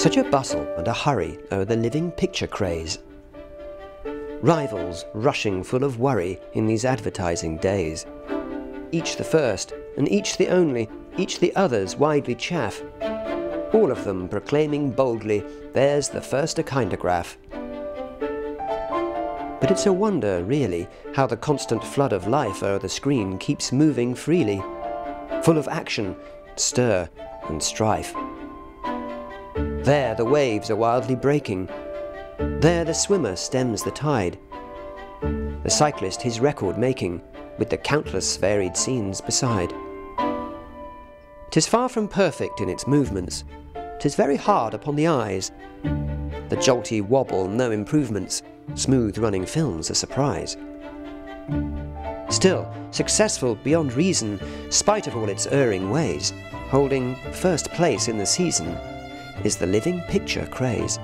Such a bustle and a hurry over the living picture craze. Rivals rushing full of worry in these advertising days. Each the first, and each the only, each the others widely chaff. All of them proclaiming boldly, there's the first echindograph. But it's a wonder, really, how the constant flood of life o'er the screen keeps moving freely, full of action, stir and strife. There the waves are wildly breaking. There the swimmer stems the tide. The cyclist his record making, with the countless varied scenes beside. 'Tis far from perfect in its movements. 'Tis very hard upon the eyes. The jolty wobble, no improvements. Smooth-running films a surprise. Still, successful beyond reason, spite of all its erring ways, holding first place in the season, is the living picture craze.